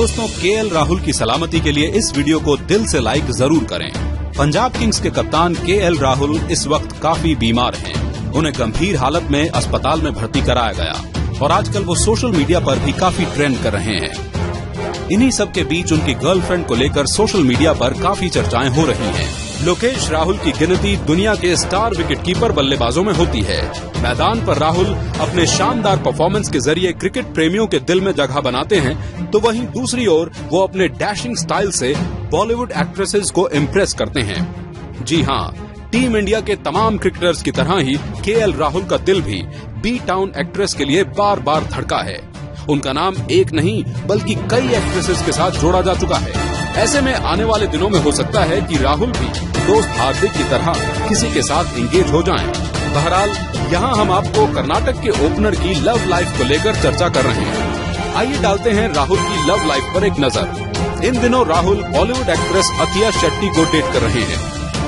दोस्तों, के.एल. राहुल की सलामती के लिए इस वीडियो को दिल से लाइक जरूर करें। पंजाब किंग्स के कप्तान के.एल. राहुल इस वक्त काफी बीमार हैं। उन्हें गंभीर हालत में अस्पताल में भर्ती कराया गया और आजकल वो सोशल मीडिया पर भी काफी ट्रेंड कर रहे हैं। इन्हीं सब के बीच उनकी गर्लफ्रेंड को लेकर सोशल मीडिया पर काफी चर्चाएं हो रही हैं। लोकेश राहुल की गिनती दुनिया के स्टार विकेटकीपर बल्लेबाजों में होती है। मैदान पर राहुल अपने शानदार परफॉर्मेंस के जरिए क्रिकेट प्रेमियों के दिल में जगह बनाते हैं, तो वहीं दूसरी ओर वो अपने डैशिंग स्टाइल से बॉलीवुड एक्ट्रेसेस को इम्प्रेस करते हैं। जी हाँ, टीम इंडिया के तमाम क्रिकेटर्स की तरह ही के.एल. राहुल का दिल भी बी टाउन एक्ट्रेस के लिए बार बार धड़का है। उनका नाम एक नहीं बल्कि कई एक्ट्रेसेस के साथ जोड़ा जा चुका है। ऐसे में आने वाले दिनों में हो सकता है कि राहुल भी दोस्त हार्दिक की तरह किसी के साथ एंगेज हो जाएं। बहरहाल, यहाँ हम आपको कर्नाटक के ओपनर की लव लाइफ को लेकर चर्चा कर रहे हैं। आइए डालते हैं राहुल की लव लाइफ पर एक नजर। इन दिनों राहुल बॉलीवुड एक्ट्रेस अथिया शेट्टी को डेट कर रहे हैं।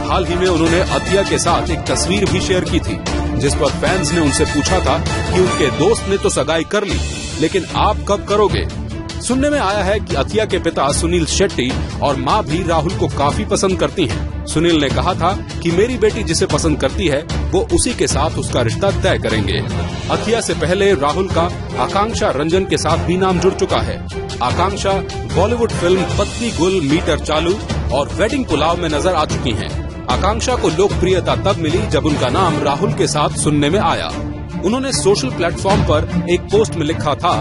हाल ही में उन्होंने अथिया के साथ एक तस्वीर भी शेयर की थी, जिस पर फैंस ने उनसे पूछा था कि उनके दोस्त ने तो सगाई कर ली, लेकिन आप कब करोगे। सुनने में आया है कि अथिया के पिता सुनील शेट्टी और मां भी राहुल को काफी पसंद करती हैं। सुनील ने कहा था कि मेरी बेटी जिसे पसंद करती है वो उसी के साथ उसका रिश्ता तय करेंगे। अथिया से पहले राहुल का आकांक्षा रंजन के साथ भी नाम जुड़ चुका है। आकांक्षा बॉलीवुड फिल्म पत्ती गुल मीटर चालू और वेडिंग पुलाव में नजर आ चुकी है। आकांक्षा को लोकप्रियता तब मिली जब उनका नाम राहुल के साथ सुनने में आया। उन्होंने सोशल प्लेटफॉर्म पर एक पोस्ट में लिखा था,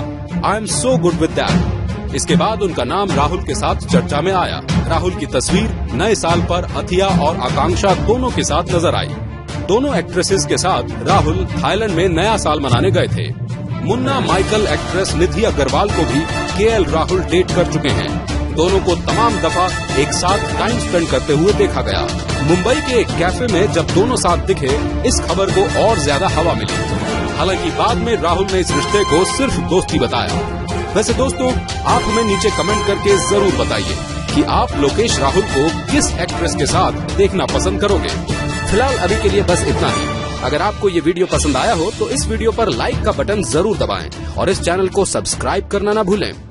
I am so good with that. इसके बाद उनका नाम राहुल के साथ चर्चा में आया। राहुल की तस्वीर नए साल पर अथिया और आकांक्षा दोनों के साथ नजर आई। दोनों एक्ट्रेसेस के साथ राहुल थाईलैंड में नया साल मनाने गए थे। मुन्ना माइकल एक्ट्रेस निधि अग्रवाल को भी के.एल. राहुल डेट कर चुके हैं। दोनों को तमाम दफा एक साथ टाइम स्पेंड करते हुए देखा गया। मुंबई के एक कैफे में जब दोनों साथ दिखे, इस खबर को और ज्यादा हवा मिली। हालांकि बाद में राहुल ने इस रिश्ते को सिर्फ दोस्ती बताया। वैसे दोस्तों, आप हमें नीचे कमेंट करके जरूर बताइए कि आप लोकेश राहुल को किस एक्ट्रेस के साथ देखना पसंद करोगे। फिलहाल अभी के लिए बस इतना ही। अगर आपको ये वीडियो पसंद आया हो तो इस वीडियो पर लाइक का बटन जरूर दबाएं और इस चैनल को सब्सक्राइब करना ना भूलें।